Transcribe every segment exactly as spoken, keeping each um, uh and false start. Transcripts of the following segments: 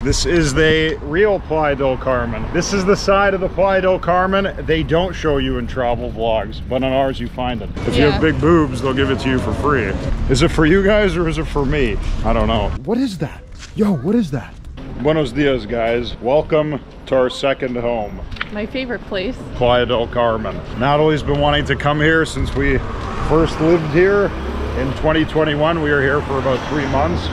This is the real Playa del Carmen. This is the side of the Playa del Carmen they don't show you in travel vlogs, but on ours you find it. If yeah. you have big boobs, they'll give it to you for free. Is it for you guys or is it for me? I don't know. What is that? Yo, what is that? Buenos dias, guys. Welcome to our second home. My favorite place. Playa del Carmen. Natalie's been wanting to come here since we first lived here in twenty twenty-one. We were here for about three months.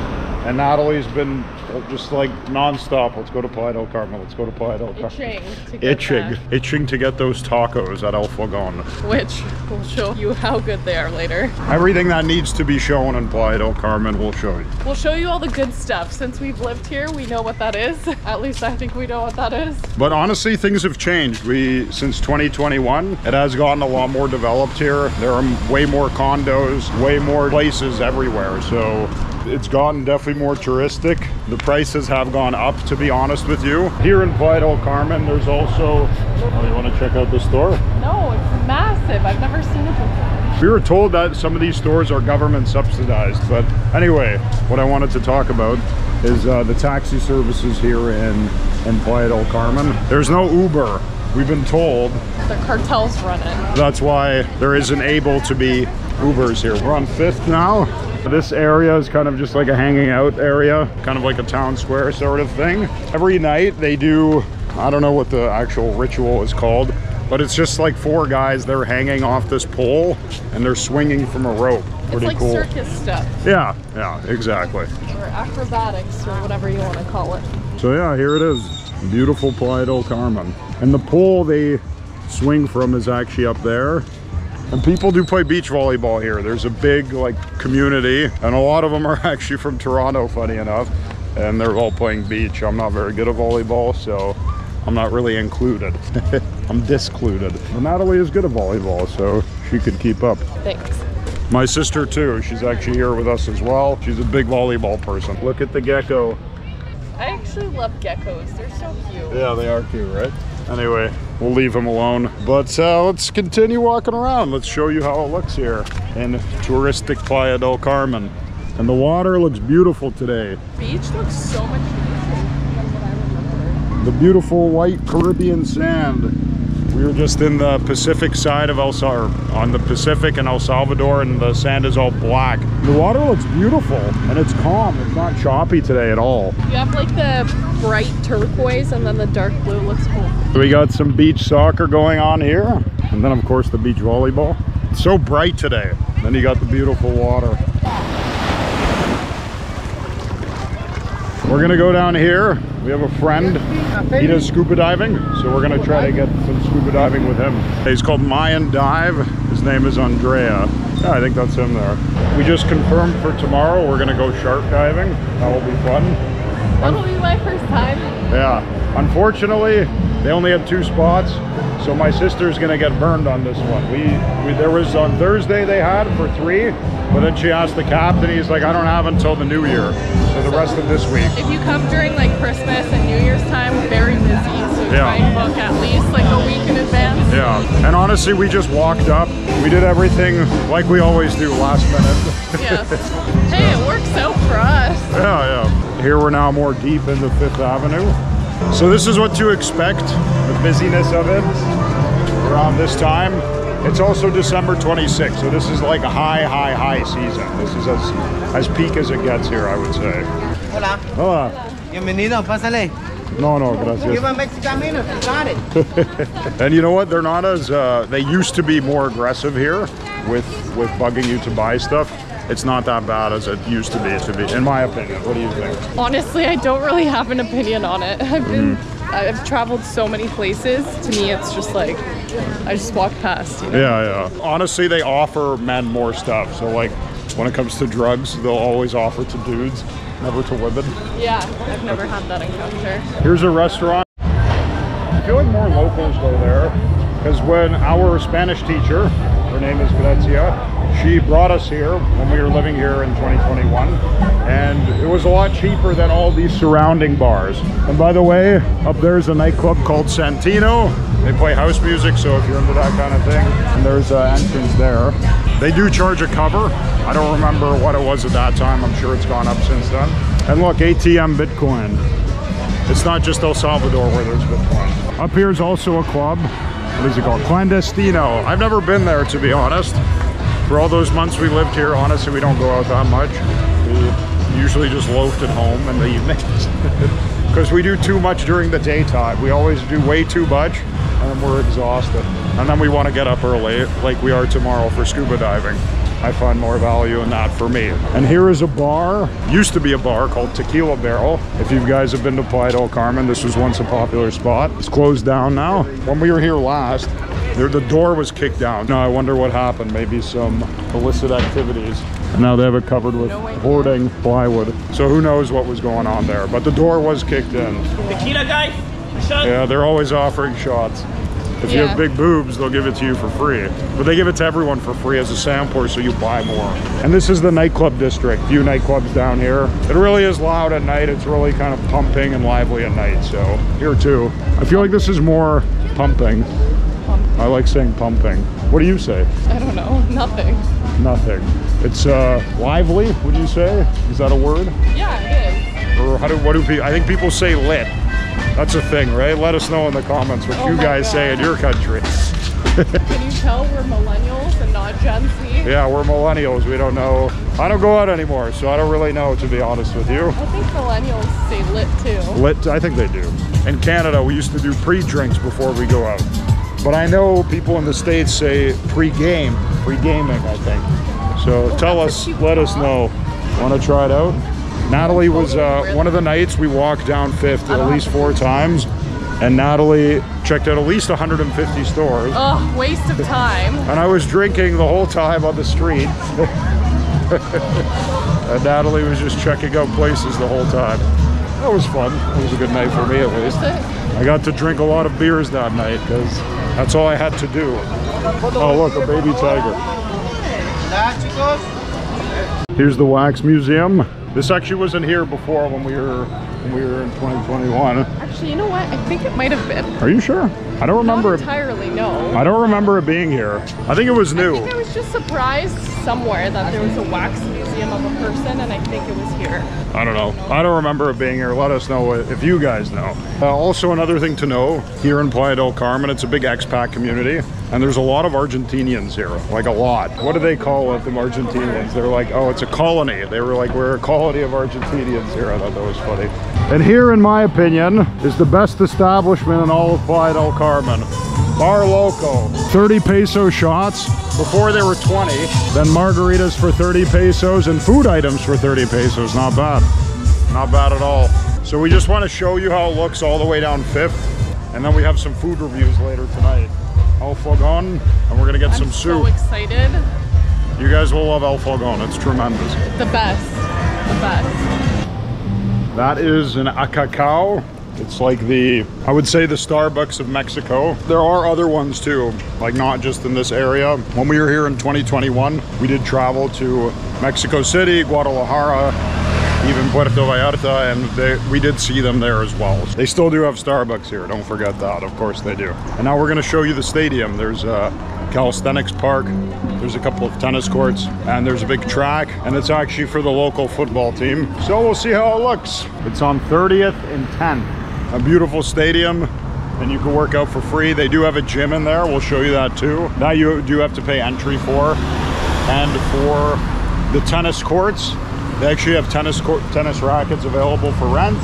And Natalie's been just like non-stop, let's go to Playa del Carmen, let's go to Playa del Carmen. Itching. Itching. That. Itching to get those tacos at El Fogón. Which will show you how good they are later. Everything that needs to be shown in Playa del Carmen we'll show you. We'll show you all the good stuff. Since we've lived here, we know what that is. At least I think we know what that is. But honestly, things have changed. We, since twenty twenty-one, it has gotten a lot more developed here. There are way more condos, way more places everywhere, so it's gotten definitely more touristic. The prices have gone up, to be honest with you. Here in Playa del Carmen, there's also... Oh, you want to check out the store? No, it's massive. I've never seen it before. We were told that some of these stores are government subsidized. But anyway, what I wanted to talk about is uh, the taxi services here in, in Playa del Carmen. There's no Uber. We've been told. The cartel's running. That's why there isn't able to be Ubers here. We're on Fifth now. This area is kind of just like a hanging out area, kind of like a town square sort of thing. Every night they do, I don't know what the actual ritual is called, but it's just like four guys, they're hanging off this pole and they're swinging from a rope. Pretty it's like cool. Circus stuff. Yeah, yeah, exactly. Or acrobatics or whatever you want to call it. So yeah, here it is. Beautiful Playa del Carmen. And the pole they swing from is actually up there. And people do play beach volleyball here. There's a big like community and a lot of them are actually from Toronto, funny enough, and they're all playing beach. I'm not very good at volleyball, so I'm not really included. I'm discluded. But Natalie is good at volleyball, so she could keep up. Thanks. My sister too, she's actually here with us as well. She's a big volleyball person. Look at the gecko. I actually love geckos, they're so cute. Yeah, they are cute, right? Anyway, we'll leave him alone, but uh, let's continue walking around. Let's show you how it looks here in touristic Playa del Carmen. And the water looks beautiful today. Beach looks so much nicer than what I remember. The beautiful white Caribbean sand. We were just in the Pacific side of El Salvador, on the Pacific in El Salvador, and the sand is all black. The water looks beautiful and it's calm. It's not choppy today at all. You have like the bright turquoise and then the dark blue looks cool. So we got some beach soccer going on here. And then of course the beach volleyball. It's so bright today. Then you got the beautiful water. We're gonna go down here. We have a friend, he does scuba diving, so we're gonna try to get some scuba diving with him. He's called Mayan Dive, his name is Andrea. Yeah, I think that's him there. We just confirmed for tomorrow, we're gonna go shark diving. That will be fun. That'll be my first time. Yeah, unfortunately, they only had two spots, so my sister's gonna get burned on this one. We, we there was on Thursday they had for three, but then she asked the captain, he's like, I don't have until the new year. So the so rest of this week. If you come during like Christmas and New Year's time, very busy. So yeah. Try and book at least like a week in advance. Yeah. And honestly, we just walked up. We did everything like we always do last minute. Yeah. So. Hey, it works out for us. Yeah, yeah. Here we're now more deep into Fifth Avenue. So this is what to expect, the busyness of it around this time. It's also December twenty-sixth, so this is like a high, high, high season. This is as, as peak as it gets here, I would say. Hola. Hola. Bienvenido, pasale. No, no, gracias. You want Mexican minute? You got it. And you know what? They're not as, uh, they used to be more aggressive here with, with bugging you to buy stuff. It's not that bad as it used to be, to be, in my opinion. What do you think? Honestly, I don't really have an opinion on it. I've been... Mm. I've traveled so many places. To me, it's just like, I just walk past, you know? Yeah, yeah. Honestly, they offer men more stuff. So like, when it comes to drugs, they'll always offer to dudes, never to women. Yeah, I've never had that encounter. Here's a restaurant. I feel like more locals go there, because when our Spanish teacher, her name is Grecia, she brought us here when we were living here in twenty twenty-one, and it was a lot cheaper than all these surrounding bars. And by the way, up there is a nightclub called Santino. They play house music, so if you're into that kind of thing, and there's an entrance there. They do charge a cover. I don't remember what it was at that time. I'm sure it's gone up since then. And look, A T M Bitcoin. It's not just El Salvador where there's good wine. Up here is also a club. What is it called? Clandestino. I've never been there, to be honest. For all those months we lived here, honestly, we don't go out that much. We usually just loafed at home in the evenings. Because we do too much during the daytime. We always do way too much, and we're exhausted. And then we want to get up early, like we are tomorrow for scuba diving. I find more value in that for me. And here is a bar. Used to be a bar called Tequila Barrel. If you guys have been to Playa del Carmen, this was once a popular spot. It's closed down now. When we were here last, there, the door was kicked down. Now I wonder what happened. Maybe some illicit activities. And now they have it covered with hoarding plywood. So who knows what was going on there. But the door was kicked in. Tequila guy? Yeah, they're always offering shots. If yeah. you have big boobs, they'll give it to you for free. But they give it to everyone for free as a sampler, so you buy more. And this is the nightclub district. Few nightclubs down here. It really is loud at night. It's really kind of pumping and lively at night. So here too. I feel like this is more pumping. Pumping. I like saying pumping. What do you say? I don't know. Nothing. Nothing. It's uh, lively, would you say? Is that a word? Yeah, it is. Or how do, what do people, I think people say lit. That's a thing, right? Let us know in the comments what oh you guys God. say in your country. Can you tell we're millennials and not Gen Z? Yeah, we're millennials. We don't know. I don't go out anymore, so I don't really know, to be honest with you. I think millennials say lit too. Lit, I think they do. In Canada, we used to do pre-drinks before we go out. But I know people in the States say pre-game, pre-gaming, I think. So well, tell us, let us know. Want to try it out? Natalie was uh, one of the nights we walked down Fifth at least four times, and Natalie checked out at least one hundred fifty stores. Ugh, waste of time. And I was drinking the whole time on the street. And Natalie was just checking out places the whole time. That was fun. It was a good night for me, at least. I got to drink a lot of beers that night because that's all I had to do. Oh, look, a baby tiger. Here's the wax museum. This actually wasn't here before when we were when we were in twenty twenty-one. Actually, you know what? I think it might have been. Are you sure? I don't remember. Not entirely, no. I don't remember it being here. I think it was new. I think I was just surprised somewhere that there was a wax museum of a person, and I think it was here. I don't know. I don't remember it being here. Let us know if you guys know. Uh, also, another thing to know, here in Playa del Carmen, it's a big expat community, and there's a lot of Argentinians here, like a lot. What do they call it, them Argentinians? They're like, oh, it's a colony. They were like, we're a colony of Argentinians here. I thought that was funny. And here, in my opinion, is the best establishment in all of Playa del Carmen. Bar Loco. thirty peso shots. Before there were twenty. Then margaritas for thirty pesos and food items for thirty pesos. Not bad. Not bad at all. So we just want to show you how it looks all the way down Fifth. And then we have some food reviews later tonight. El Fogón. And we're going to get I'm some soup. I'm so excited. You guys will love El Fogón. It's tremendous. The best. The best. That is an acacao. It's like the, I would say the Starbucks of Mexico. There are other ones too, like not just in this area. When we were here in twenty twenty-one, we did travel to Mexico City, Guadalajara, even Puerto Vallarta, and they, we did see them there as well. They still do have Starbucks here, don't forget that, of course they do. And now we're gonna show you the stadium. There's a calisthenics park, there's a couple of tennis courts, and there's a big track, and it's actually for the local football team. So we'll see how it looks. It's on thirtieth and tenth. A beautiful stadium, and you can work out for free. They do have a gym in there. We'll show you that too. Now you do have to pay entry for, and for the tennis courts, they actually have tennis court, tennis rackets available for rent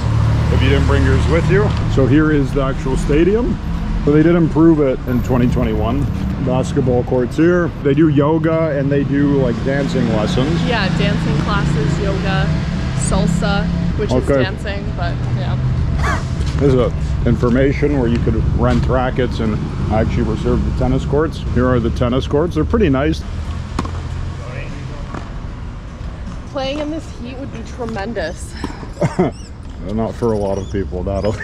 if you didn't bring yours with you. So here is the actual stadium. So they did improve it in twenty twenty-one. Basketball courts here. They do yoga and they do like dancing lessons. Yeah, dancing classes, yoga, salsa, which okay. is dancing, but yeah. There's a information where you could rent rackets and actually reserve the tennis courts. Here are the tennis courts. They're pretty nice. Playing in this heat would be tremendous. Not for a lot of people, Natalie.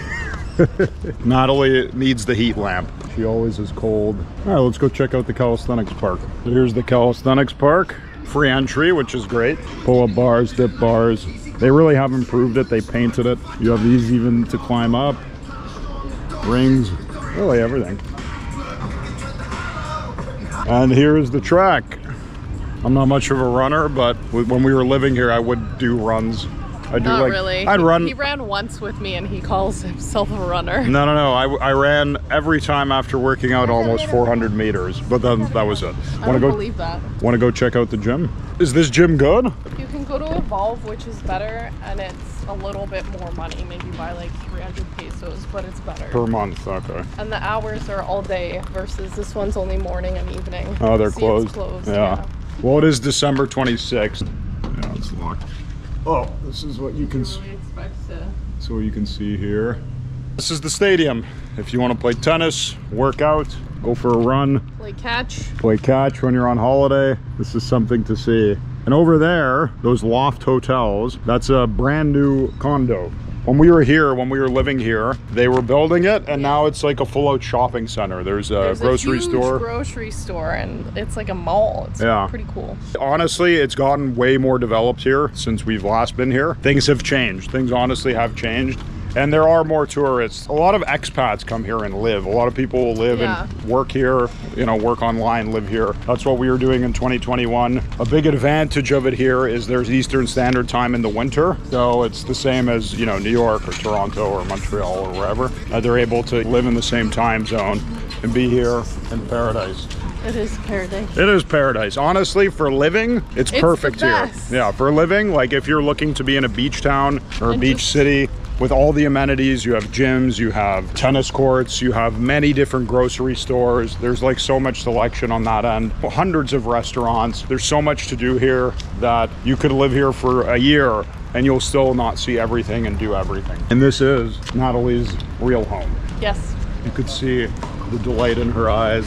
Natalie needs the heat lamp. She always is cold. All right, let's go check out the calisthenics park. So here's the calisthenics park. Free entry, which is great. Pull-up bars, dip bars. They really have improved it. They painted it. You have these even to climb up. Rings, really everything. And here is the track. I'm not much of a runner, but when we were living here, I would do runs I do Not like, really. I'd he, run. He ran once with me and he calls himself a runner. No, no, no. I, I ran every time after working out almost four hundred meters, but then that was it. I wanna don't go, believe that. Want to go check out the gym? Is this gym good? You can go to Evolve, which is better, and it's a little bit more money. Maybe by like three hundred pesos, but it's better. Per month, okay. And the hours are all day versus this one's only morning and evening. Oh, they're See, closed. closed. Yeah. yeah. Well, it is December twenty-sixth. Yeah, it's locked. Oh, this is what you can see. So you can see here. This is the stadium. If you want to play tennis, work out, go for a run. Play catch. Play catch when you're on holiday. This is something to see. And over there, those loft hotels, that's a brand new condo. When we were here, when we were living here, they were building it, and yeah. now it's like a full-out shopping center. There's a There's grocery a huge store. grocery store, and it's like a mall. It's yeah. pretty cool. Honestly, it's gotten way more developed here since we've last been here. Things have changed. Things honestly have changed. And there are more tourists. A lot of expats come here and live. A lot of people will live yeah. and work here, you know, work online, live here. That's what we were doing in twenty twenty-one. A big advantage of it here is there's Eastern Standard Time in the winter. So it's the same as, you know, New York or Toronto or Montreal or wherever. Uh, they're able to live in the same time zone and be here in paradise. It is paradise. It is paradise. Honestly, for living, it's, it's perfect here. Yeah, for living, like if you're looking to be in a beach town or a and beach city, with all the amenities, you have gyms, you have tennis courts, you have many different grocery stores. There's like so much selection on that end. Hundreds of restaurants. There's so much to do here that you could live here for a year and you'll still not see everything and do everything. And this is Natalie's real home. Yes. You could see the delight in her eyes.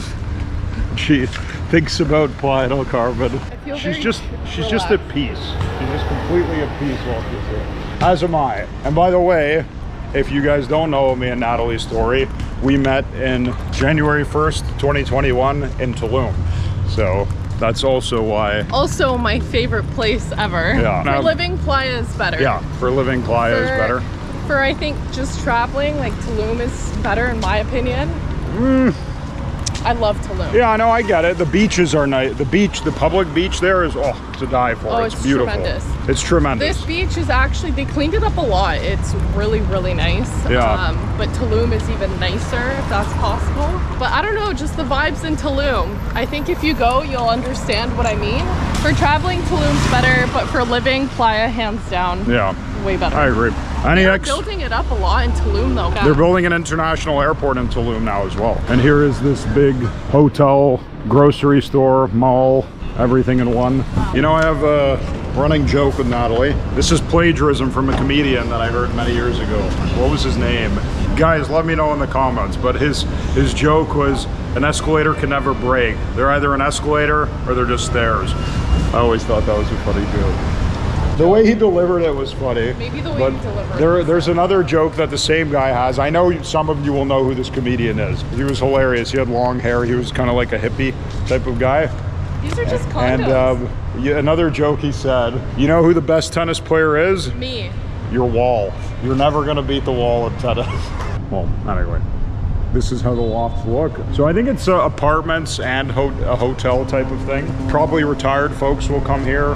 She thinks about Playa del Carmen. She's just, she's just at peace. She's just completely at peace while she's here. As am I. And by the way, if you guys don't know me and Natalie's story, we met in January first, twenty twenty-one in Tulum. So that's also why. Also my favorite place ever. Yeah. For living, Playa is better. Yeah, for living, Playa for, is better. For I think just traveling, like Tulum is better in my opinion. Mm. I love Tulum. Yeah, I know, I get it. The beaches are nice. The beach, the public beach there is, oh, to die for. Oh, it's, it's beautiful. Tremendous. It's tremendous. This beach is actually, they cleaned it up a lot. It's really, really nice. Yeah. Um, but Tulum is even nicer, if that's possible. But I don't know, just the vibes in Tulum. I think if you go, you'll understand what I mean. For traveling, Tulum's better, but for living, Playa, hands down. Yeah. Way better. I agree. Any They're ex building it up a lot in Tulum though. Yeah. They're building an international airport in Tulum now as well. And here is this big hotel, grocery store, mall, everything in one. Wow. You know, I have a running joke with Natalie. This is plagiarism from a comedian that I heard many years ago. What was his name? Guys, let me know in the comments. But his, his joke was, an escalator can never break. They're either an escalator or they're just stairs. I always thought that was a funny joke. The way he delivered it was funny. Maybe the way but he delivered there, it. There's another joke that the same guy has. I know some of you will know who this comedian is. He was hilarious. He had long hair. He was kind of like a hippie type of guy. These are just condos. And um, another joke he said, you know who the best tennis player is? Me. Your wall. You're never going to beat the wall of tennis. Well, anyway. This is how the lofts look. So I think it's uh, apartments and ho a hotel type of thing. Probably retired folks will come here.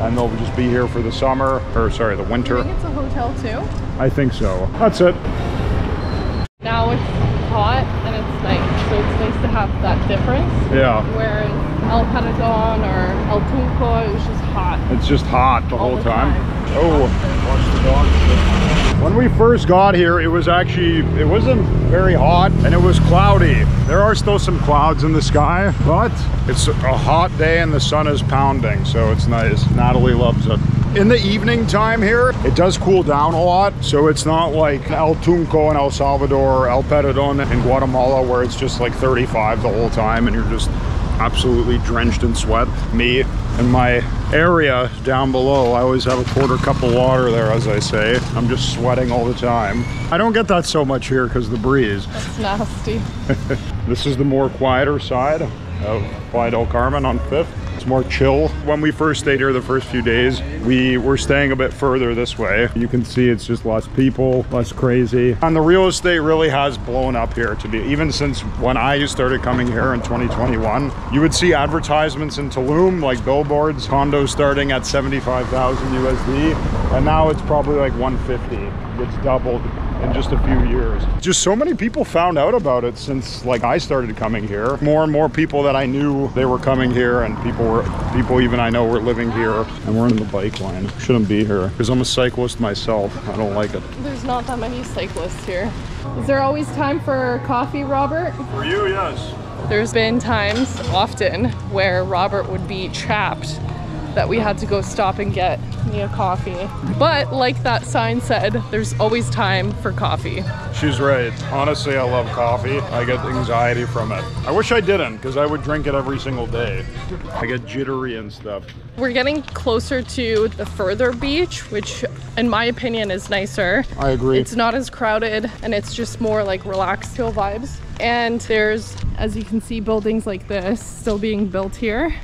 And they'll just be here for the summer, or sorry, the winter. You think it's a hotel too? I think so. That's it. Now it's hot and it's night, so it's nice to have that difference. Yeah. Whereas El Penedon or El Tunco, it was just hot. It's just hot the All whole the time. time. Oh, watch the dog. When we first got here, it was actually, it wasn't very hot and it was cloudy. There are still some clouds in the sky, but it's a hot day and the sun is pounding, so it's nice. Natalie loves it. In the evening time here, it does cool down a lot, so it's not like El Tunco in El Salvador or El Penedon in Guatemala where it's just like thirty-five the whole time and you're just absolutely drenched in sweat. Me and my area down below, I always have a quarter cup of water there, as I say. I'm just sweating all the time. I don't get that so much here because the breeze. That's nasty. This is the more quieter side of Playa del Carmen on fifth. It's more chill. When we first stayed here the first few days, we were staying a bit further this way. You can see it's just less people, less crazy. And the real estate really has blown up here to be, even since when I started coming here in twenty twenty-one, you would see advertisements in Tulum, like billboards, condos starting at seventy-five thousand U S D. And now it's probably like one fifty, it's doubled in just a few years. Just so many people found out about it since like I started coming here. More and more people that I knew, they were coming here, and people were, people even I know were living here. And we're in the bike lane. Shouldn't be here because I'm a cyclist myself. I don't like it. There's not that many cyclists here. Is there always time for coffee, Robert? For you, yes. There's been times often where Robert would be trapped that we had to go stop and get me a coffee. But like that sign said, there's always time for coffee. She's right. Honestly, I love coffee. I get anxiety from it. I wish I didn't, because I would drink it every single day. I get jittery and stuff. We're getting closer to the further beach, which in my opinion is nicer. I agree. It's not as crowded and it's just more like relaxed hill vibes. And there's, as you can see, buildings like this still being built here.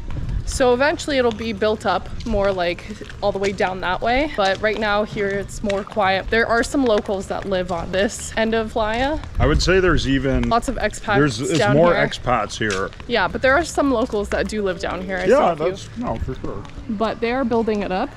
So eventually it'll be built up more like all the way down that way. But right now here, it's more quiet. There are some locals that live on this end of Playa. I would say there's even lots of expats. There's it's down more here. expats here. Yeah, but there are some locals that do live down here. I yeah, that's you. no, for sure. But they are building it up.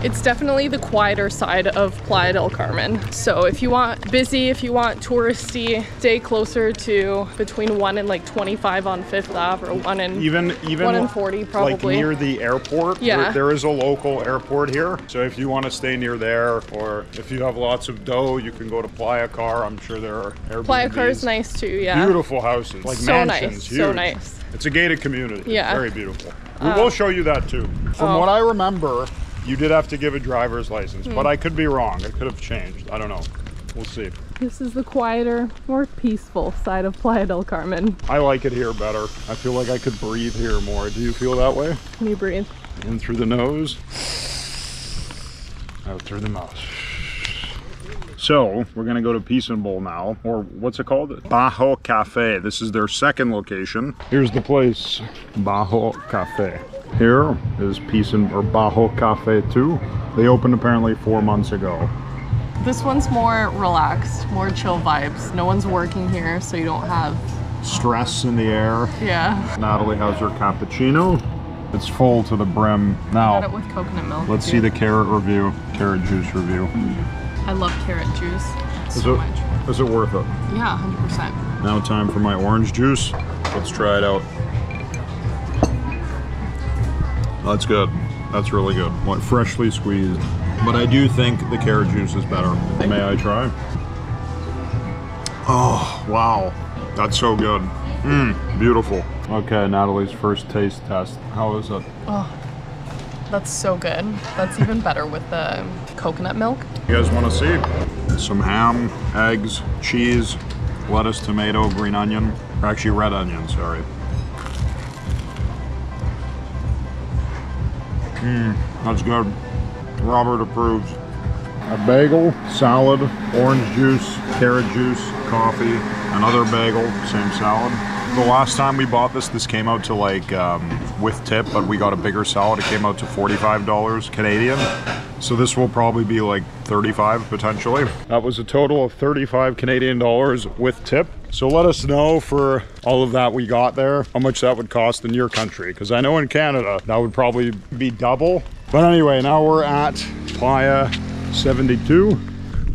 It's definitely the quieter side of Playa del Carmen. So if you want busy, if you want touristy, stay closer to between one and like twenty-five on Fifth Ave, or one and even even one and forty probably. Like near the airport. Yeah. There, there is a local airport here. So if you want to stay near there, or if you have lots of dough, you can go to Playa Car. I'm sure there are Airbnbs. Playa Car is nice too, yeah. Beautiful houses. Like so mansions. Nice, huge. So nice. It's a gated community. Yeah. Very beautiful. We um, will show you that too. From oh. what I remember, you did have to give a driver's license, mm. but I could be wrong. It could have changed. I don't know. We'll see. This is the quieter, more peaceful side of Playa del Carmen. I like it here better. I feel like I could breathe here more. Do you feel that way? Can you breathe? In through the nose, out through the mouth. So we're gonna go to Peace and Bowl now, or what's it called? Bajo Café. This is their second location. Here's the place, Bajo Café. Here is Peace and or Bajo Café too. They opened apparently four months ago. This one's more relaxed, more chill vibes. No one's working here, so you don't have stress in the air. Yeah. Natalie has her cappuccino. It's full to the brim. Now, got it with coconut milk. Let's too. see the carrot review, carrot juice review. I love carrot juice is so it, much. Is it worth it? Yeah, one hundred percent. Now time for my orange juice. Let's try it out. That's good. That's really good. Like freshly squeezed. But I do think the carrot juice is better. May I try? Oh, wow. That's so good. Mmm, beautiful. Okay, Natalie's first taste test. How is it? Oh, that's so good. That's even better with the coconut milk. You guys want to see? Some ham, eggs, cheese, lettuce, tomato, green onion. Or actually red onion, sorry. Mmm, that's good. Robert approves. A bagel, salad, orange juice, carrot juice, coffee, another bagel, same salad. The last time we bought this, this came out to like, um, with tip, but we got a bigger salad. It came out to forty-five dollars Canadian. So this will probably be like thirty-five potentially. That was a total of thirty-five Canadian dollars with tip. So let us know for all of that we got there, how much that would cost in your country. Because I know in Canada, that would probably be double. But anyway, now we're at Playa seventy-two.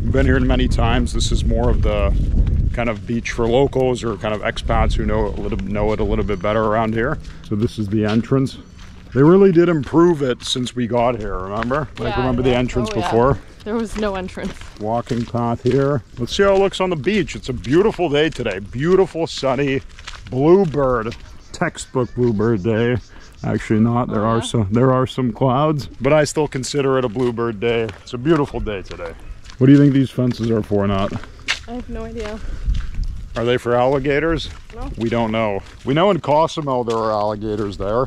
We've been here many times. This is more of the kind of beach for locals or kind of expats who know it a little, know it a little bit better around here. So this is the entrance. They really did improve it since we got here, remember? Yeah, like, remember the entrance oh, before? Yeah. There was no entrance. Walking path here. Let's see how it looks on the beach. It's a beautiful day today. Beautiful, sunny, bluebird, textbook bluebird day. Actually not, there uh-huh. are some there are some clouds, but I still consider it a bluebird day. It's a beautiful day today. What do you think these fences are for, Nat? I have no idea. Are they for alligators? No. We don't know. We know in Cosimo there are alligators there.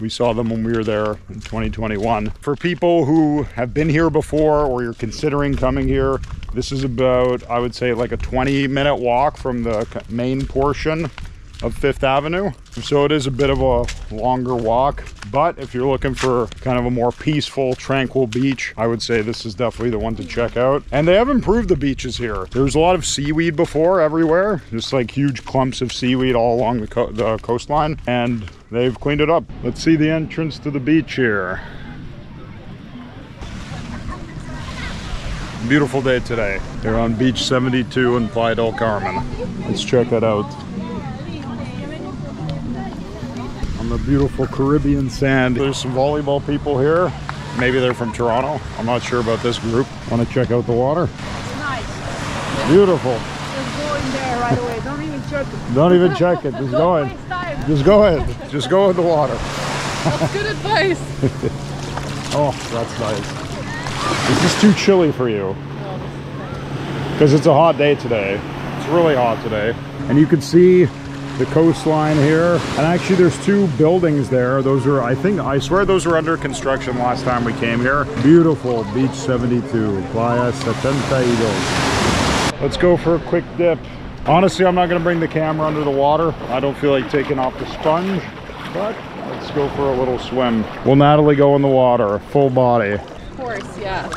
We saw them when we were there in twenty twenty-one. For people who have been here before or you're considering coming here, this is about, I would say, like a twenty minute walk from the main portion. of Fifth Avenue. So it is a bit of a longer walk, but if you're looking for kind of a more peaceful, tranquil beach, I would say this is definitely the one to check out. And they have improved the beaches here. There was a lot of seaweed before everywhere, just like huge clumps of seaweed all along the, co the coastline, and they've cleaned it up. Let's see the entrance to the beach here. Beautiful day today. They're on Beach seventy-two in Playa del Carmen. Let's check that out. On the beautiful Caribbean sand. There's some volleyball people here. Maybe they're from Toronto. I'm not sure about this group. Want to check out the water? It's nice. Beautiful. Just go in there right away. Don't even check it. Don't even check it. Just go in. Just go ahead. Just go with the water. That's good advice. Oh, that's nice. Is this too chilly for you? Because it's a hot day today. It's really hot today. And you can see the coastline here. And actually there's two buildings there. Those are, I think, I swear those were under construction last time we came here. Beautiful Beach seventy-two, Playa seventy-two. Let's go for a quick dip. Honestly, I'm not gonna bring the camera under the water. I don't feel like taking off the sponge, but let's go for a little swim. Will Natalie go in the water, full body? Course, yeah.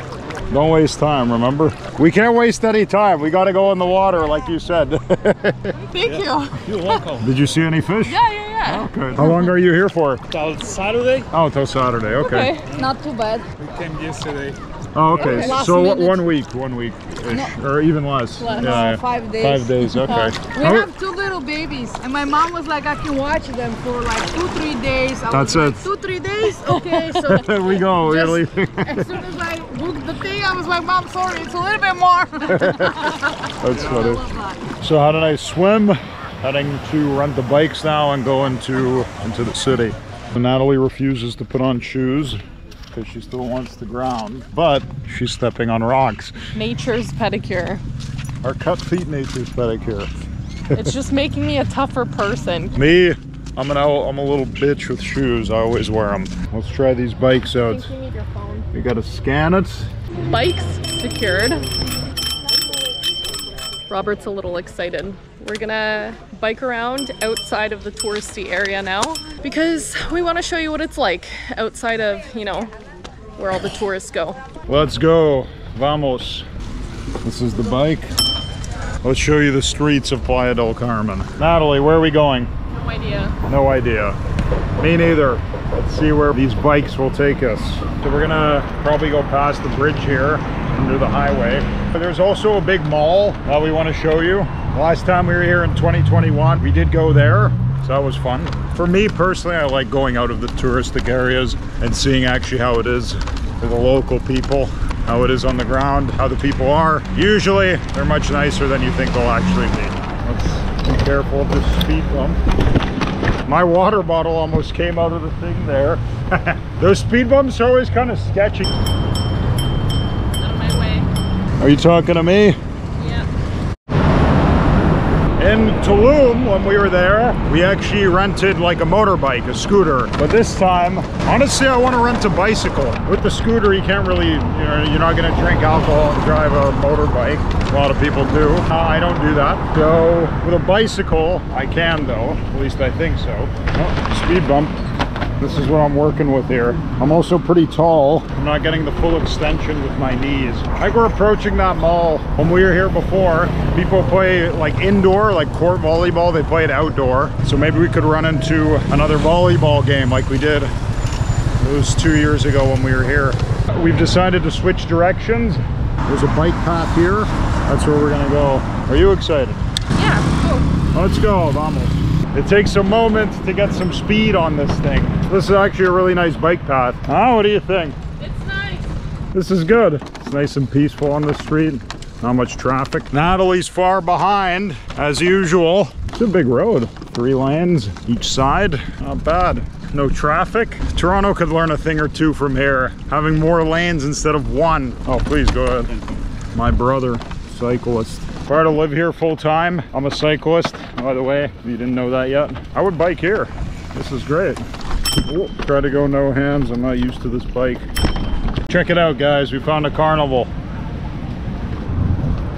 Don't waste time, remember? We can't waste any time. We got to go in the water, like you said. Thank yeah. you. You're welcome. Did you see any fish? Yeah, yeah, yeah. Oh, good. How long are you here for? Till Saturday. Oh, till Saturday. Okay. Okay. Not too bad. We came yesterday. Oh, okay. okay. So, so one week, one week, -ish, no. or even less. less. Yeah, five days. Five days. Okay. We How have two little babies, and my mom was like, "I can watch them for like two, three days." I That's was it. Like, two, three days. Okay. So there we go. We're leaving. As soon as I booked the thing, I was like, "Mom, sorry, it's a little bit more." That's yeah. funny. So how did I swim? Heading to rent the bikes now and go into into the city. Natalie refuses to put on shoes, because she still wants the ground, but she's stepping on rocks. Nature's pedicure. Our cut feet nature's pedicure. It's just making me a tougher person. Me, I'm an I'm a little bitch with shoes. I always wear them. Let's try these bikes out. I think you need your phone. You gotta scan it. Bikes secured. Robert's a little excited. We're gonna bike around outside of the touristy area now because we want to show you what it's like outside of, you know, where all the tourists go. Let's go. Vamos. This is the bike. Let's show you the streets of Playa del Carmen. Natalie, where are we going? No idea. No idea. Me neither. Let's see where these bikes will take us. So we're gonna probably go past the bridge here under the highway. There's also a big mall that we want to show you. Last time we were here in twenty twenty-one, we did go there, so that was fun. For me personally, I like going out of the touristic areas and seeing actually how it is for the local people, how it is on the ground, how the people are. Usually, they're much nicer than you think they'll actually be. Let's be careful of this speed bump. My water bottle almost came out of the thing there. Those speed bumps are always kind of sketchy. Are you talking to me? Yeah. In Tulum, when we were there, we actually rented like a motorbike, a scooter. But this time, honestly, I want to rent a bicycle. With the scooter, you can't really, you know, you're not going to drink alcohol and drive a motorbike. A lot of people do. Uh, I don't do that. So with a bicycle, I can though. At least I think so. Oh, speed bump. This is what I'm working with here. I'm also pretty tall. I'm not getting the full extension with my knees. Like we're approaching that mall. When we were here before, people play like indoor, like court volleyball, they play it outdoor. So maybe we could run into another volleyball game like we did. It was two years ago when we were here. We've decided to switch directions. There's a bike path here. That's where we're gonna go. Are you excited? Yeah, cool. Let's go, vamos. It takes a moment to get some speed on this thing. This is actually a really nice bike path. Huh? What do you think? It's nice. This is good. It's nice and peaceful on the street. Not much traffic. Natalie's far behind, as usual. It's a big road. Three lanes each side. Not bad. No traffic. Toronto could learn a thing or two from here. Having more lanes instead of one. Oh, please go ahead. My brother, cyclist. If I were to live here full time, I'm a cyclist, by the way, if you didn't know that yet. I would bike here. This is great. Ooh, try to go no hands. I'm not used to this bike. Check it out, guys. We found a carnival.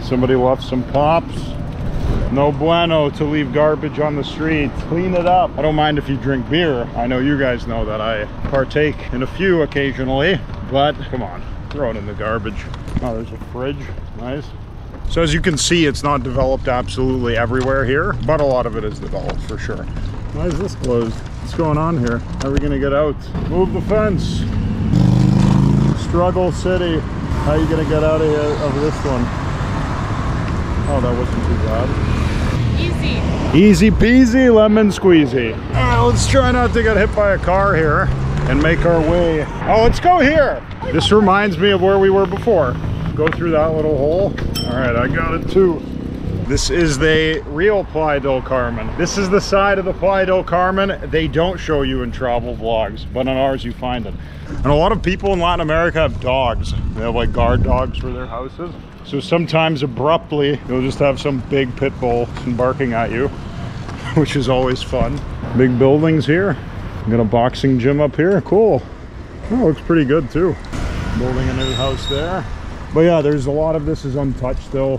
Somebody left some pops. No bueno to leave garbage on the street. Clean it up. I don't mind if you drink beer. I know you guys know that I partake in a few occasionally, but come on, throw it in the garbage. Oh, there's a fridge. Nice. So as you can see, it's not developed absolutely everywhere here, but a lot of it is developed for sure. Why is this closed? What's going on here? How are we gonna get out? Move the fence. Struggle city. How are you gonna get out of, here, of this one? Oh, that wasn't too bad. Easy. Easy peasy, lemon squeezy. All right, let's try not to get hit by a car here and make our way. Oh, let's go here. This reminds me of where we were before. Go through that little hole. All right, I got it too. This is the real Playa del Carmen. This is the side of the Playa del Carmen they don't show you in travel vlogs, but on ours you find it. And a lot of people in Latin America have dogs. They have like guard dogs for their houses. So sometimes abruptly, you'll just have some big pit bull barking at you, which is always fun. Big buildings here. Got a boxing gym up here, cool. Oh, looks pretty good too. Building a new house there. But yeah, there's a lot of this is untouched still.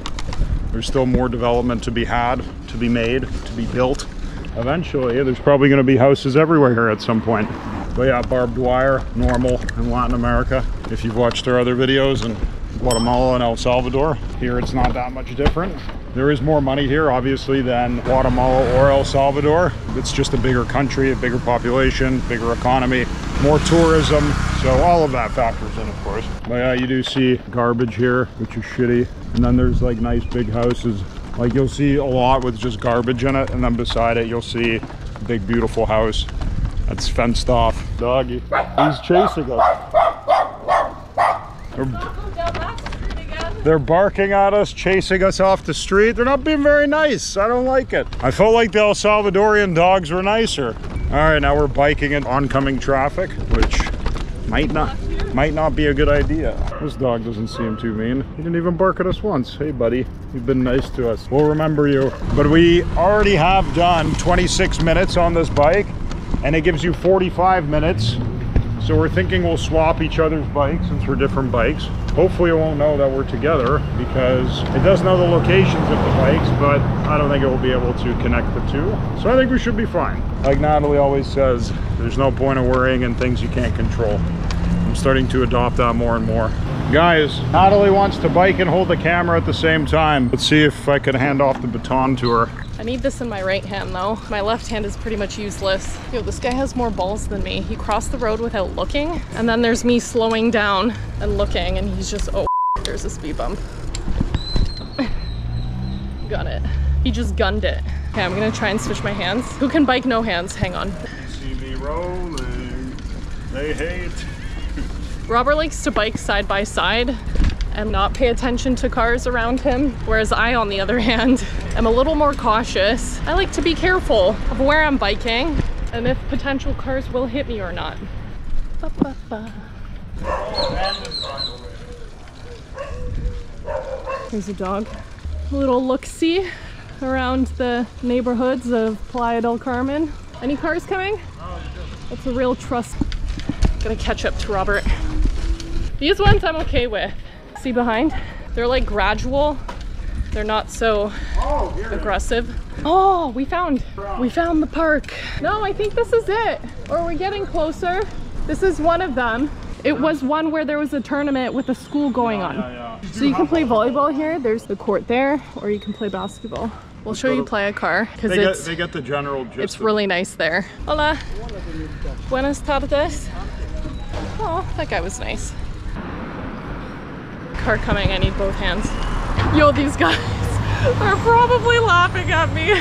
There's still more development to be had, to be made, to be built. Eventually, there's probably gonna be houses everywhere here at some point. But yeah, barbed wire, normal in Latin America. If you've watched our other videos in Guatemala and El Salvador, here it's not that much different. There is more money here, obviously, than Guatemala or El Salvador. It's just a bigger country, a bigger population, bigger economy, more tourism. So all of that factors in, of course. But yeah, you do see garbage here, which is shitty. And then there's like nice big houses. Like you'll see a lot with just garbage in it. And then beside it, you'll see a big, beautiful house that's fenced off. Doggy, he's chasing us. They're, they're barking at us, chasing us off the street. They're not being very nice. I don't like it. I felt like the El Salvadorian dogs were nicer. All right, now we're biking in oncoming traffic, which might not. Might not be a good idea. This dog doesn't seem too mean. He didn't even bark at us once. Hey buddy, you've been nice to us. We'll remember you. But we already have done twenty-six minutes on this bike and it gives you forty-five minutes. So we're thinking we'll swap each other's bikes since we're different bikes. Hopefully it won't know that we're together because it does know the locations of the bikes, but I don't think it will be able to connect the two. So I think we should be fine. Like Natalie always says, there's no point in worrying in things you can't control. I'm starting to adopt that more and more. Guys, Natalie wants to bike and hold the camera at the same time. Let's see if I can hand off the baton to her. I need this in my right hand though. My left hand is pretty much useless. Yo, this guy has more balls than me. He crossed the road without looking, and then there's me slowing down and looking, and he's just, oh, there's a speed bump. Got it. He just gunned it. Okay, I'm gonna try and switch my hands. Who can bike no hands? Hang on. You see me rolling. They hate. Robert likes to bike side by side and not pay attention to cars around him, whereas I, on the other hand, am a little more cautious. I like to be careful of where I'm biking and if potential cars will hit me or not. Ba, ba, ba. There's a dog. A little look-see around the neighborhoods of Playa del Carmen. Any cars coming? That's a real trust. Gonna catch up to Robert. These ones I'm okay with. See behind? They're like gradual. They're not so oh, aggressive. Oh, we found, we found the park. No, I think this is it. Or we're getting closer. This is one of them. It was one where there was a tournament with a school going on. Yeah, yeah, yeah. So you can play volleyball here. There's the court there, or you can play basketball. We'll Let's show you Playa Car because it's, they get the general gist it's really nice there. Hola. Buenas tardes. Oh, that guy was nice. Car coming, I need both hands. Yo, these guys are probably laughing at me.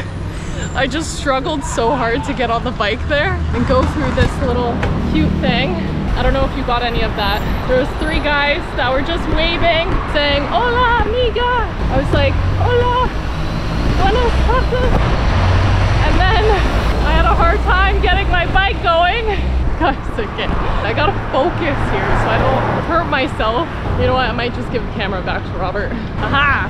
I just struggled so hard to get on the bike there and go through this little cute thing. I don't know if you got any of that. There was three guys that were just waving, saying, hola, amiga. I was like, hola, buenas tardes. And then I had a hard time getting my bike going. Okay. I gotta focus here so I don't hurt myself. You know what? I might just give the camera back to Robert. Aha!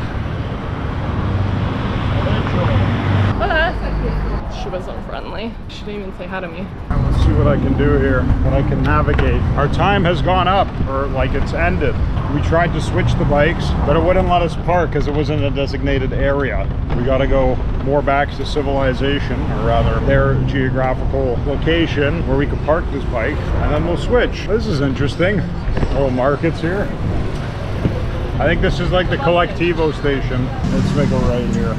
Hola. She wasn't friendly. She didn't even say hi to me. Let's see what I can do here, what I can navigate. Our time has gone up, or like it's ended. We tried to switch the bikes, but it wouldn't let us park because it wasn't a designated area. We got to go more back to civilization, or rather their geographical location where we could park this bike, and then we'll switch. This is interesting. Little markets here. I think this is like the Colectivo station. Let's make a right here.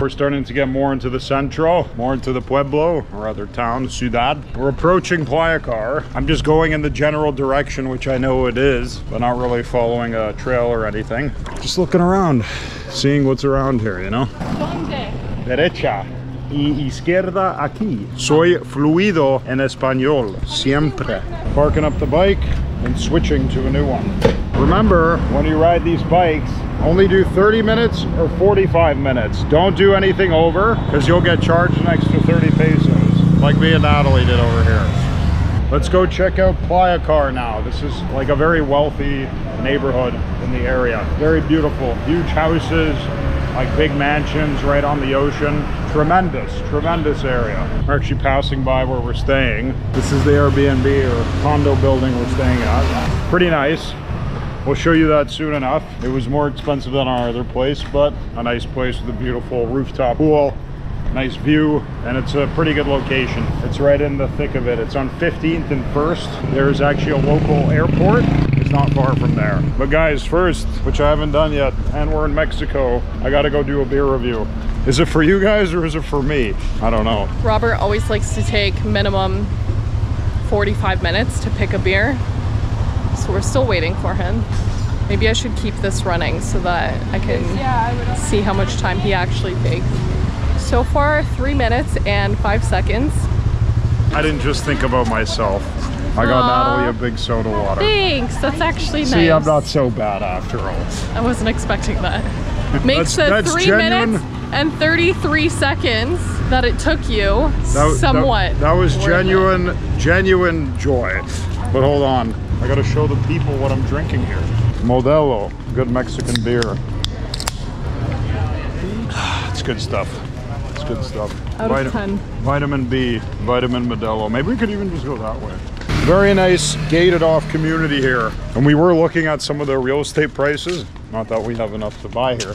We're starting to get more into the centro, more into the pueblo, or other town, ciudad. We're approaching Playa Car. I'm just going in the general direction, which I know it is, but not really following a trail or anything. Just looking around, seeing what's around here, you know? ¿Dónde? Derecha y izquierda aquí. Soy fluido en español, siempre. Parking up the bike and switching to a new one. Remember, when you ride these bikes, only do thirty minutes or forty-five minutes. Don't do anything over, because you'll get charged an extra thirty pesos, like me and Natalie did over here. Let's go check out Playa Car now. This is like a very wealthy neighborhood in the area. Very beautiful, huge houses, like big mansions right on the ocean. Tremendous, tremendous area. We're actually passing by where we're staying. This is the Airbnb or condo building we're staying at. Pretty nice. We'll show you that soon enough. It was more expensive than our other place, but a nice place with a beautiful rooftop pool, nice view, and it's a pretty good location. It's right in the thick of it. It's on fifteenth and first. There's actually a local airport. It's not far from there. But guys, first, which I haven't done yet, and we're in Mexico, I gotta go do a beer review. Is it for you guys or is it for me? I don't know. Robert always likes to take minimum forty-five minutes to pick a beer. So we're still waiting for him. Maybe I should keep this running so that I can yeah, I see how much time he actually takes. So far, three minutes and five seconds. I didn't just think about myself. I got Aww. Natalie a big soda water. Thanks, that's actually nice. See, I'm not so bad after all. I wasn't expecting that. Makes the three genuine. minutes and thirty-three seconds that it took you that, somewhat. That, that was genuine, it. genuine joy. But hold on. I gotta show the people what I'm drinking here. Modelo, good Mexican beer. It's good stuff. It's good stuff. Out Vita of ten. Vitamin B, Vitamin Modelo. Maybe we could even just go that way. Very nice gated off community here. And we were looking at some of the real estate prices. Not that we have enough to buy here.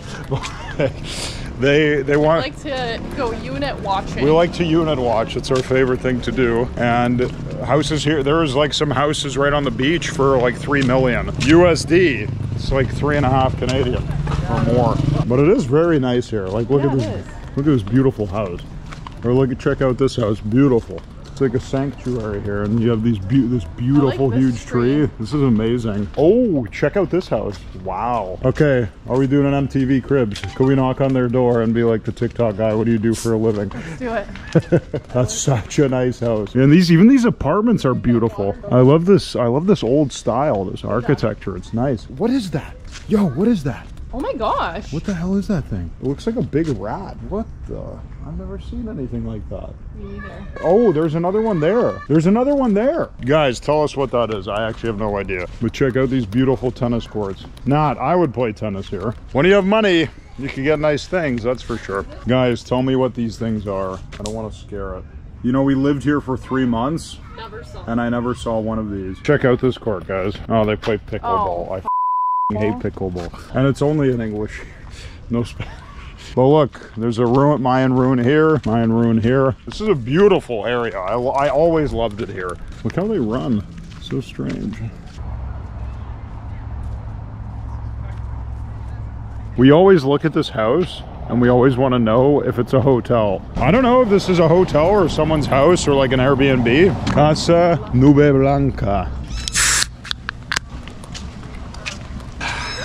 They they want. We like to go unit watching. We like to unit watch. It's our favorite thing to do. And houses here, there was like some houses right on the beach for like three million U S D. It's like three and a half Canadian or more. But it is very nice here. Like look yeah, at this, look at this beautiful house. Or look at check out this house. Beautiful. It's like a sanctuary here, and you have these be this beautiful like this huge tree. tree. This is amazing. Oh, check out this house. Wow. Okay, are we doing an M T V Cribs? Could we knock on their door and be like the TikTok guy? What do you do for a living? Let's do it. That's such a nice house. And these, even these apartments are beautiful. I love this. I love this old style. This architecture. It's nice. What is that? Yo, what is that? Oh my gosh. What the hell is that thing? It looks like a big rat. What the? I've never seen anything like that. Me either. Oh, there's another one there. There's another one there. Guys, tell us what that is. I actually have no idea. But check out these beautiful tennis courts. Not, I would play tennis here. When you have money, you can get nice things, that's for sure. Guys, tell me what these things are. I don't want to scare it. You know, we lived here for three months. Never saw and I never saw one of these. Check out this court, guys. Oh, they play pickleball. Oh. I hate pickleball, and it's only in English, no Spanish. But look, there's a ruin, Mayan ruin here, Mayan ruin here. This is a beautiful area. I, I always loved it here. Look how they run. So strange. We always look at this house and we always want to know if it's a hotel. I don't know if this is a hotel or someone's house or like an Airbnb. Casa Nube Blanca,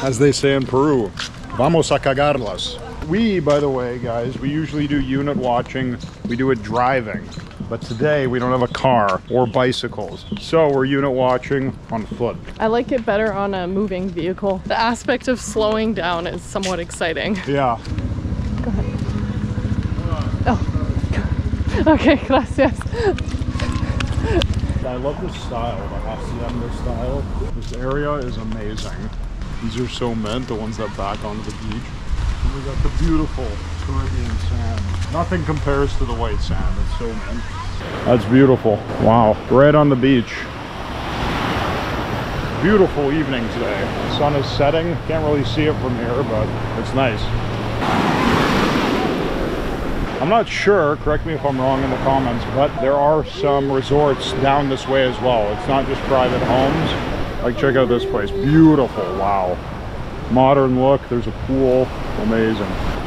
as they say in Peru. Vamos a cagarlas. We, by the way, guys, we usually do unit watching. We do it driving. But today we don't have a car or bicycles. So we're unit watching on foot. I like it better on a moving vehicle. The aspect of slowing down is somewhat exciting. Yeah. Go ahead. Oh. Okay, gracias. I love this style, the hacienda style. This area is amazing. These are so mint, the ones that back onto the beach. And we got the beautiful Caribbean sand. Nothing compares to the white sand. It's so mint. That's beautiful. Wow. Right on the beach. beautiful evening today. The sun is setting. Can't really see it from here, but it's nice. I'm not sure, correct me if I'm wrong in the comments, but there are some resorts down this way as well. It's not just private homes. Like, check out this place. Beautiful. Wow. Modern look. There's a pool. Amazing.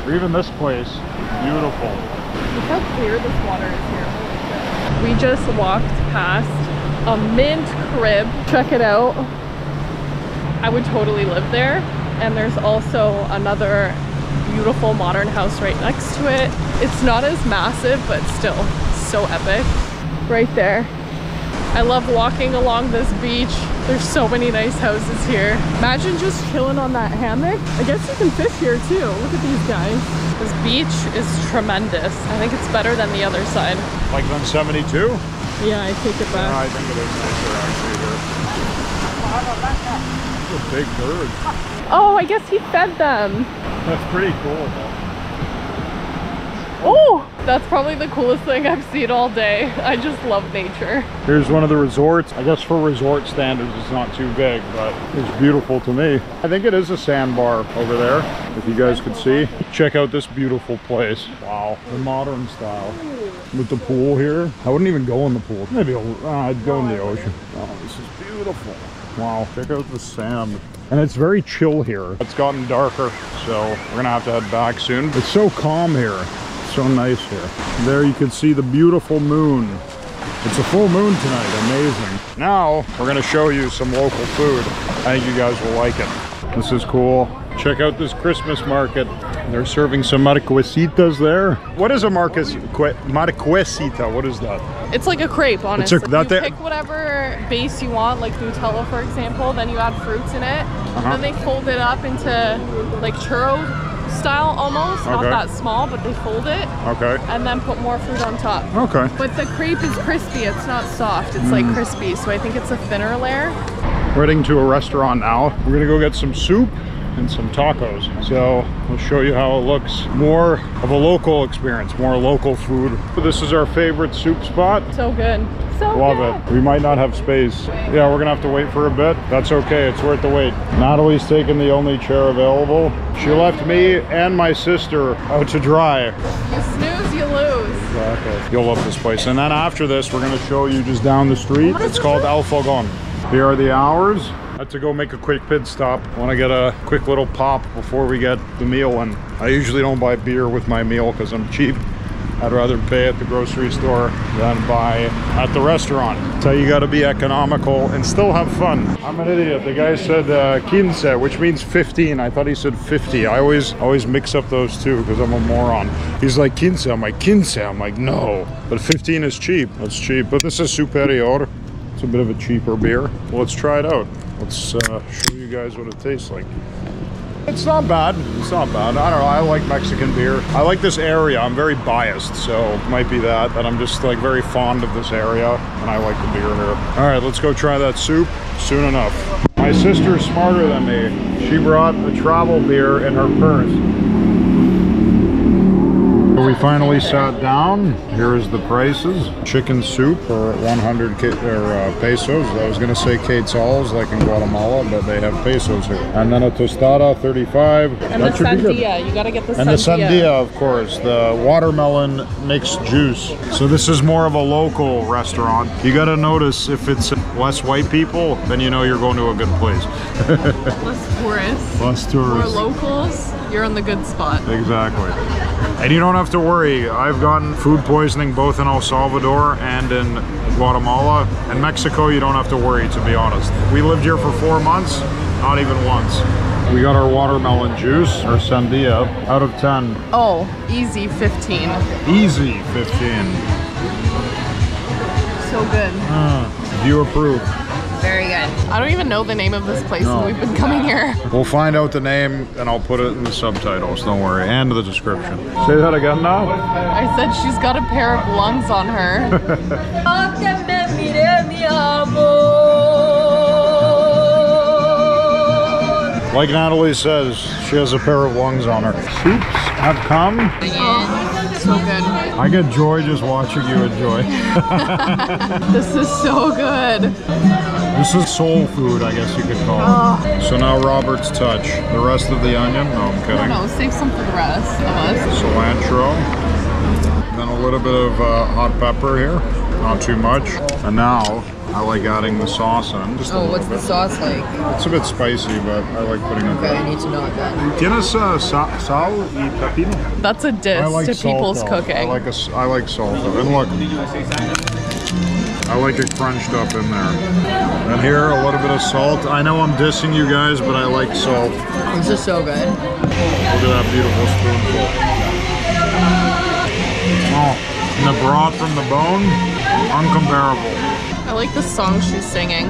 Or even this place. Beautiful. Look how clear this water is here. We just walked past a mint crib. Check it out. I would totally live there. And there's also another beautiful modern house right next to it. It's not as massive, but still so epic. Right there. I love walking along this beach. There's so many nice houses here. Imagine just chilling on that hammock. I guess you can fish here too. Look at these guys. This beach is tremendous. I think it's better than the other side. Like on seventy-two? Yeah, I take it back. No, I think it is nicer actually here. It's a big bird. Oh, I guess he fed them. That's pretty cool though. Oh! That's probably the coolest thing I've seen all day. I just love nature. Here's one of the resorts. I guess for resort standards, it's not too big, but it's beautiful to me. I think it is a sandbar over there, if you guys could see. Check out this beautiful place. Wow, the modern style. With the pool here. I wouldn't even go in the pool. Maybe I'll, uh, I'd go in the ocean. Oh, this is beautiful. Wow, check out the sand. And it's very chill here. It's gotten darker, so we're gonna have to head back soon. It's so calm here. So nice here. There you can see the beautiful moon. It's a full moon tonight. Amazing. Now we're going to show you some local food. I think you guys will like it. This is cool. Check out this Christmas market. They're serving some marquesitas there. What is a marques marquesita? What is that? It's like a crepe, honestly. It's a, that you pick whatever base you want, like Nutella, for example. Then you add fruits in it. Uh-huh. Then they fold it up into like churro style almost, okay. Not that small, but they fold it, okay, and then put more fruit on top, okay. But the crepe is crispy, it's not soft, it's mm. like crispy, so I think it's a thinner layer. We're heading to a restaurant now. We're gonna go get some soup and some tacos, so we'll show you how it looks. More of a local experience, more local food. This is our favorite soup spot. So good. So love good. It. We might not have space. Yeah, we're gonna have to wait for a bit. That's okay, it's worth the wait. Natalie's taking the only chair available. She left me and my sister out to dry. You snooze, you lose. Exactly. You'll love this place. And then after this, we're gonna show you just down the street. It's called El Fogón. Here are the hours. I had to go make a quick pit stop. I want to get a quick little pop before we get the meal, and I usually don't buy beer with my meal because I'm cheap. I'd rather pay at the grocery store than buy at the restaurant. So you got to be economical and still have fun. I'm an idiot. The guy said uh, quince, which means fifteen. I thought he said fifty. I always always mix up those two because I'm a moron. He's like quince. I'm like quince. I'm like no. But fifteen is cheap. That's cheap. But this is superior. It's a bit of a cheaper beer. Well, let's try it out. Let's uh, show you guys what it tastes like. It's not bad. It's not bad. I don't know. I like Mexican beer. I like this area. I'm very biased, so it might be that. But I'm just like very fond of this area, and I like the beer here. All right, let's go try that soup soon enough. My sister's smarter than me. She brought a travel beer in her purse. So we finally sat down. Here is the prices. Chicken soup for one hundred pesos. I was going to say quetzals like in Guatemala, but they have pesos here. And then a tostada, thirty-five. And that the sandia. You got to get the and sandia. And the sandia, of course. The watermelon mixed juice. So this is more of a local restaurant. You got to notice if it's less white people, then you know you're going to a good place. Less tourists. Less tourists. More locals, you're in the good spot. Exactly. And you don't have to worry. I've gotten food poisoning both in El Salvador and in Guatemala. In Mexico, you don't have to worry, to be honest. We lived here for four months, not even once. We got our watermelon juice, our sandia, out of ten. Oh, easy fifteen. Easy fifteen. So good. Mm, do you approve? Very good. I don't even know the name of this place no. and we've been coming here. We'll find out the name and I'll put it in the subtitles, don't worry, and the description. Say that again now. I said she's got a pair of lungs on her. Like Natalie says, she has a pair of lungs on her. Soups have come. Yeah. so good. I get joy just watching you enjoy. This is so good. This is soul food, I guess you could call it. Oh. So now Robert's touch. The rest of the onion? No, I'm kidding. No, no, save some for the rest of us. Cilantro. Then a little bit of uh, hot pepper here. Not too much. And now I like adding the sauce on. Just oh, what's bit. the sauce like? It's a bit spicy, but I like putting it okay, in. I need to know it then. Tienes uh, sal, sal y pepino? That's a diss like to people's though. cooking. I like, a, I like salt though. And look. I like it crunched up in there. And here, a little bit of salt. I know I'm dissing you guys, but I like salt. This is so good. Look at that beautiful spoonful. Oh, and the broth from the bone, uncomparable. I like the song she's singing.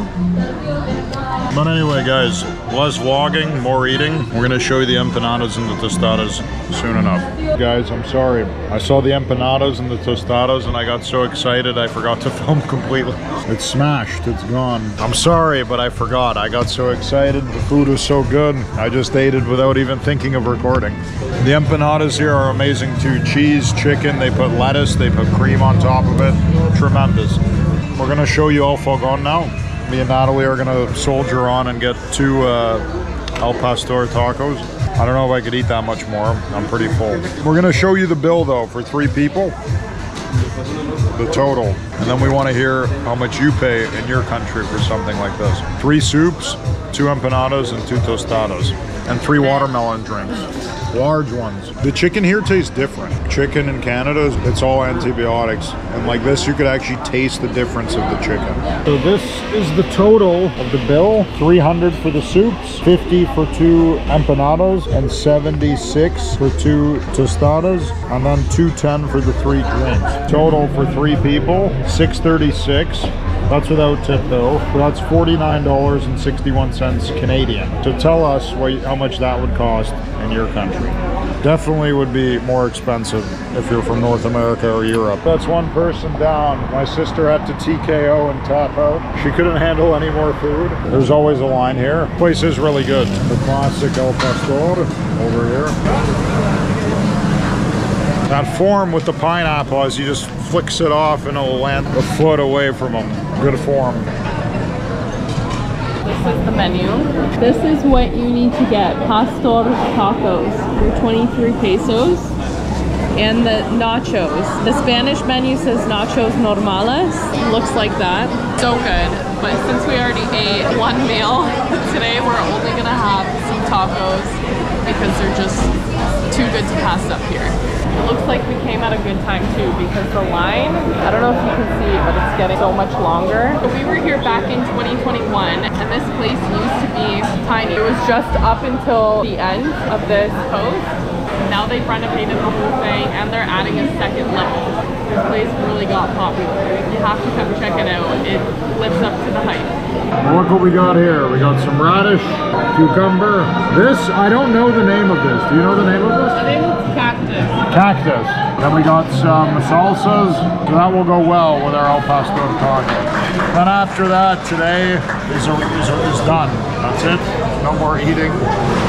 But anyway, guys, less vlogging, more eating. We're gonna show you the empanadas and the tostadas soon enough. Guys, I'm sorry. I saw the empanadas and the tostadas and I got so excited I forgot to film completely. It's smashed, it's gone. I'm sorry, but I forgot. I got so excited. The food was so good. I just ate it without even thinking of recording. The empanadas here are amazing too. Cheese, chicken, they put lettuce, they put cream on top of it. Tremendous. We're gonna show you El Fogón now. Me and Natalie are gonna soldier on and get two uh, El Pastor tacos. I don't know if I could eat that much more. I'm pretty full. We're gonna show you the bill though for three people, the total. And then we wanna hear how much you pay in your country for something like this. Three soups, two empanadas and two tostadas, and three watermelon drinks, large ones. The chicken here tastes different. Chicken in Canada, it's all antibiotics. And like this, you could actually taste the difference of the chicken. So this is the total of the bill. three hundred for the soups, fifty for two empanadas, and seventy-six for two tostadas, and then two ten for the three drinks. Total for three people, six thirty-six. That's without tip though. That's forty-nine dollars and sixty-one cents Canadian. So tell us what, how much that would cost in your country. Definitely would be more expensive if you're from North America or Europe. That's one person down. My sister had to T K O and tap out. She couldn't handle any more food. There's always a line here. The place is really good. The classic El Pastor over here. That form with the pineapple, as he just flicks it off and it'll land a foot away from him. Good form. This is the menu. This is what you need to get. Pastor tacos for twenty-three pesos. And the nachos. The Spanish menu says nachos normales. Looks like that. So good. But since we already ate one meal, today we're only gonna have some tacos because they're just too good to pass up here. It looks like we came at a good time too because the line, I don't know if you can see, but it's getting so much longer. We were here back in twenty twenty-one and this place used to be tiny. It was just up until the end of this coast. Now they've renovated the whole thing and they're adding a second level. This place really got popular. You have to come check it out. It lives up to the hype. Well, look what we got here. We got some radish, cucumber. This, I don't know the name of this. Do you know the name of this? I think it's cactus. Cactus. Then we got some salsas. So that will go well with our El Pastor taco. Then after that, today is, a, is, a, is done. That's it. No more eating.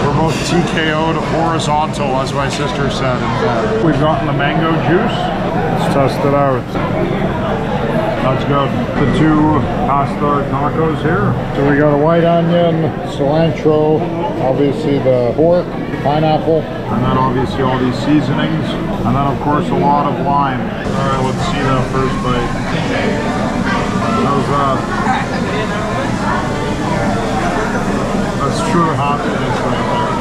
We're both T K O'd horizontal, as my sister said. And, uh, we've gotten the mango juice. Let's test it out. That's good. The two pastor tacos here. So we got a white onion, cilantro, obviously the pork, pineapple, and then obviously all these seasonings, and then of course a lot of lime. All right, let's see that first bite. How's that? That's true happiness right there.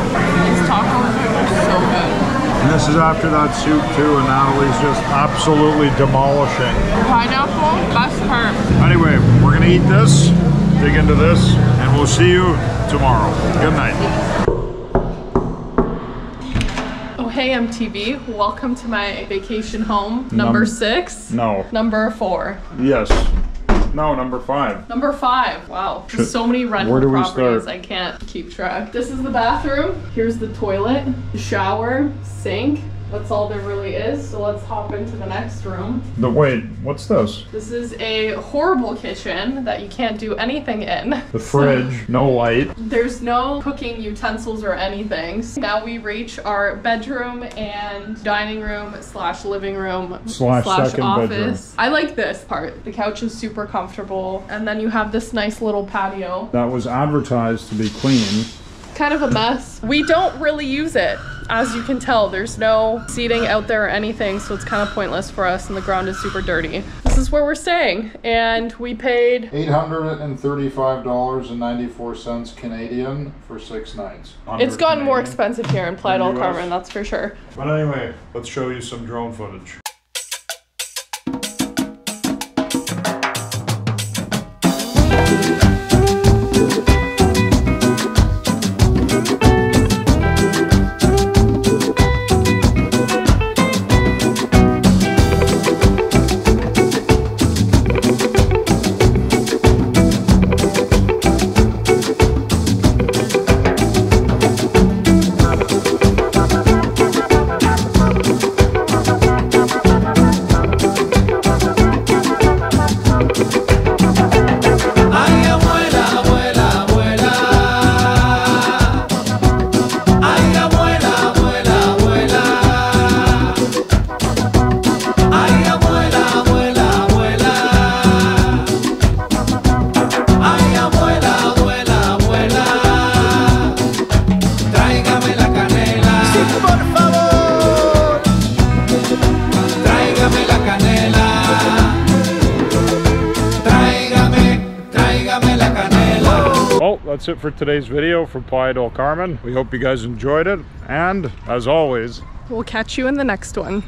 These tacos are so good. And this is after that soup too, and Natalie's just absolutely demolishing. Pineapple, best herb. Anyway, we're gonna eat this, dig into this, and we'll see you tomorrow. Good night. Hey M T V, welcome to my vacation home. Number Num six. No. Number four. Yes. No, number five. Number five. Wow. There's so many rental properties I can't keep track. This is the bathroom. Here's the toilet, shower, sink, That's all there really is, so let's hop into the next room. The wait, what's this? This is a horrible kitchen that you can't do anything in. The fridge, no light. There's no cooking utensils or anything. So now we reach our bedroom and dining room slash living room slash, slash second office. Bedroom. I like this part. The couch is super comfortable. And then you have this nice little patio. That was advertised to be clean. Kind of a mess. We don't really use it. As you can tell, there's no seating out there or anything, so it's kind of pointless for us, and the ground is super dirty. This is where we're staying, and we paid eight hundred thirty-five dollars and ninety-four cents Canadian for six nights. It's gotten Canadian. more expensive here in Playa del Carmen, that's for sure. But anyway, let's show you some drone footage. That's it for today's video for Playa del Carmen. We hope you guys enjoyed it, and as always, we'll catch you in the next one.